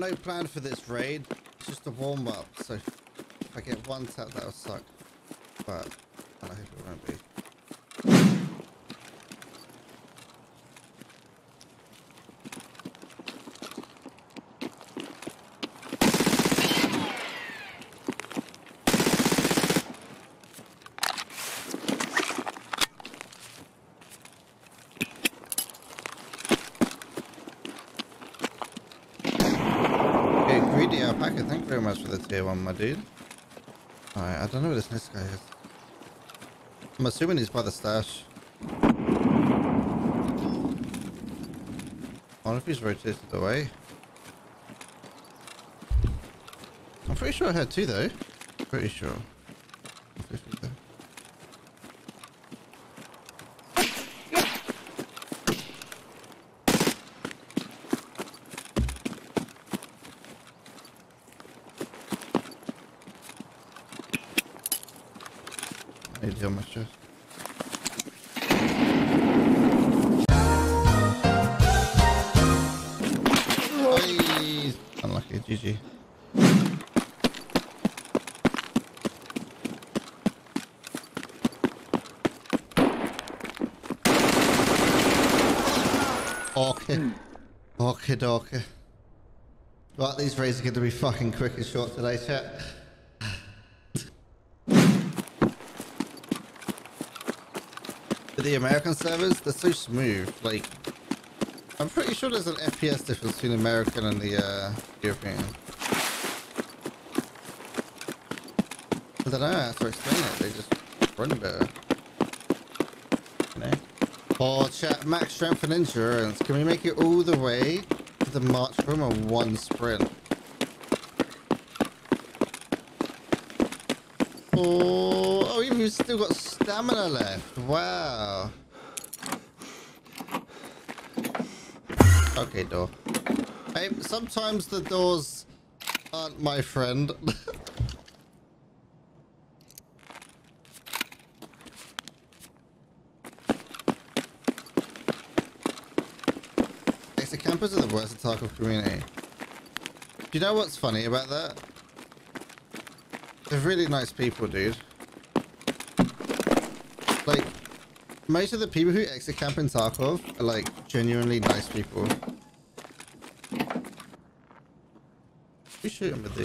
got no plan for this raid. It's just a warm up. So if I get one tap, that'll suck. But I hope it won't be. Tier 1, my dude. Alright, I don't know where this next guy is. I'm assuming he's by the stash. I wonder if he's rotated away. I'm pretty sure I had two though. Pretty sure. Unlucky, GG. Okay. Okay, dokie. Right, these raids are going to be fucking quick and short today, chat. The American servers, they're so smooth. Like, I'm pretty sure there's an FPS difference between American and the European. I don't know how to explain it. They just run better. You know? Oh, chat, max strength and endurance. Can we make it all the way to the march room on one sprint? Oh, you've still got stamina left. Wow. Okay, door. Hey, sometimes the doors aren't my friend. Exit campers are the worst in Tarkov community. Do you know what's funny about that? They're really nice people, dude. Like, most of the people who exit camp in Tarkov are, like, genuinely nice people. Who's shooting with the,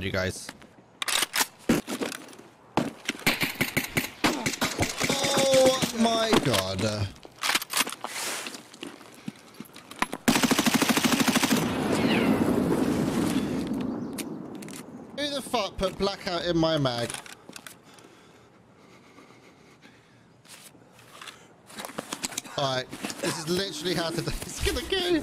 you guys. Oh my god. Who the fuck put blackout in my mag? Alright, this is literally how today's gonna go.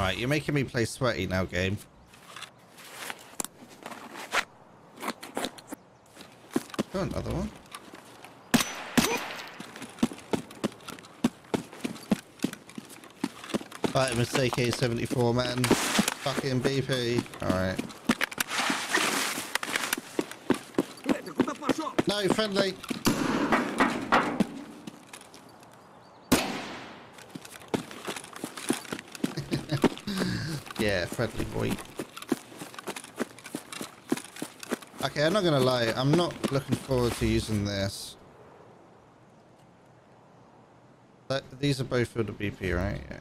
Alright. You're making me play sweaty now, game. Oh, another one. Alright, mistake AK-74, man. Fucking BP. Alright. No, friendly. Yeah, friendly boy. Okay, I'm not gonna lie, I'm not looking forward to using this. That, these are both for the BP, right? Yeah.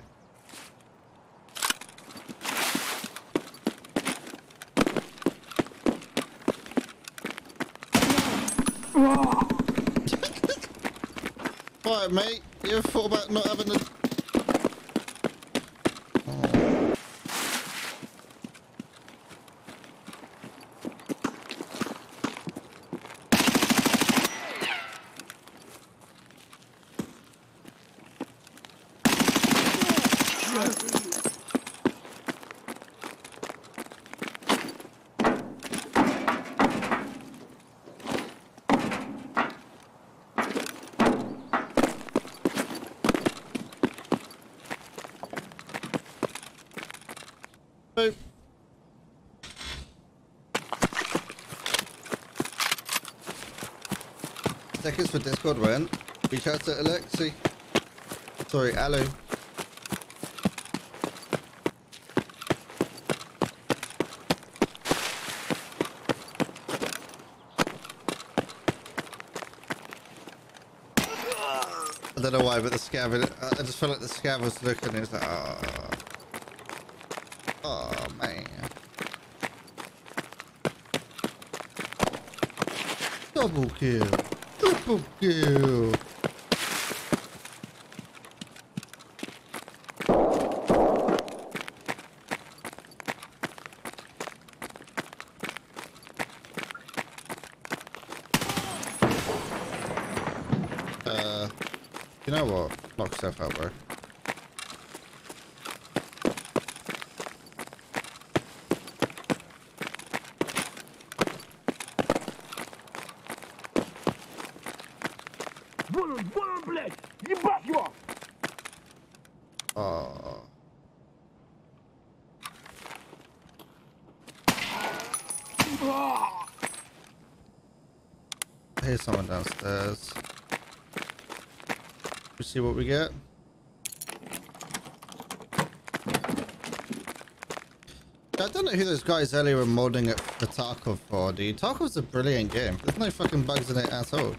about, mate? You ever thought about not having the... Tickets for Discord went. Reach out to Alexei. Sorry, Alo. I don't know why, but the scav, I just felt like the scav was looking and it was like, ah. Oh, man. Double kill. Double kill. You know what? Knock stuff out, bro. Here's someone downstairs. Let's see what we get. I don't know who those guys earlier were modding it for Tarkov for, dude. Tarkov's a brilliant game. There's no fucking bugs in it at all.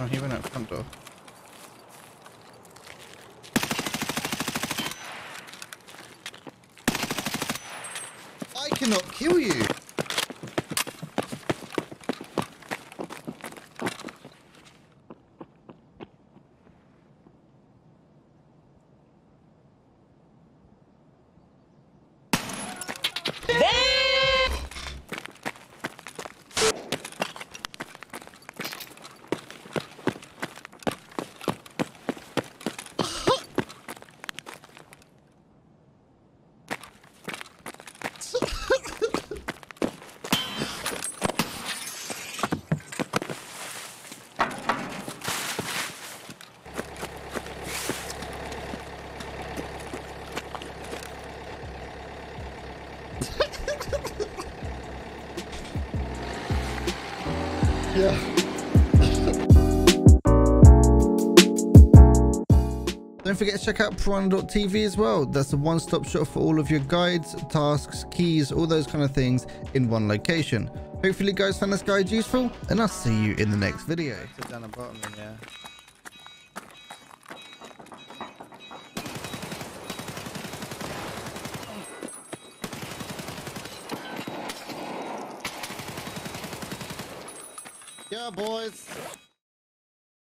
Oh, he went out the front door. I cannot kill you. Don't forget to check out piranha.tv as well. That's a one-stop shop for all of your guides, tasks, keys, all those kind of things in one location. Hopefully you guys found this guide useful, and I'll see you in the next video. Down the bottom, yeah. Yeah, boys.